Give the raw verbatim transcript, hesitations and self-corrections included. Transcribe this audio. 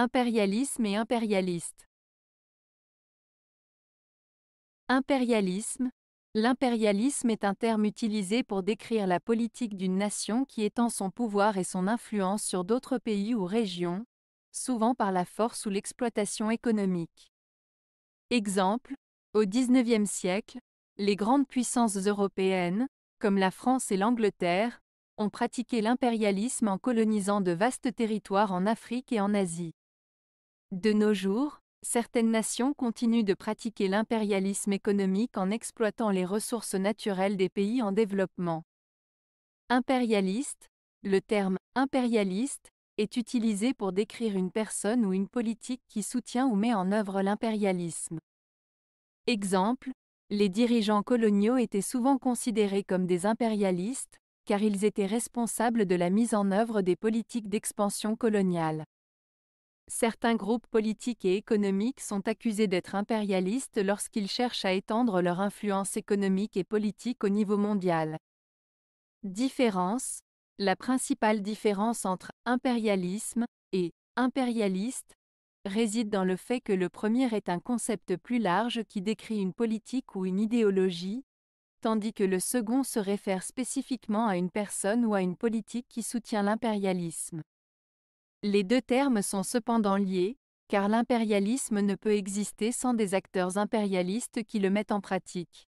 Impérialisme et impérialiste. Impérialisme. L'impérialisme est un terme utilisé pour décrire la politique d'une nation qui étend son pouvoir et son influence sur d'autres pays ou régions, souvent par la force ou l'exploitation économique. Exemple, au dix-neuvième siècle, les grandes puissances européennes, comme la France et l'Angleterre, ont pratiqué l'impérialisme en colonisant de vastes territoires en Afrique et en Asie. De nos jours, certaines nations continuent de pratiquer l'impérialisme économique en exploitant les ressources naturelles des pays en développement. Impérialiste. Le terme « impérialiste » est utilisé pour décrire une personne ou une politique qui soutient ou met en œuvre l'impérialisme. Exemple, les dirigeants coloniaux étaient souvent considérés comme des impérialistes, car ils étaient responsables de la mise en œuvre des politiques d'expansion coloniale. Certains groupes politiques et économiques sont accusés d'être impérialistes lorsqu'ils cherchent à étendre leur influence économique et politique au niveau mondial. Différence. La principale différence entre « impérialisme » et « impérialiste » réside dans le fait que le premier est un concept plus large qui décrit une politique ou une idéologie, tandis que le second se réfère spécifiquement à une personne ou à une politique qui soutient l'impérialisme. Les deux termes sont cependant liés, car l'impérialisme ne peut exister sans des acteurs impérialistes qui le mettent en pratique.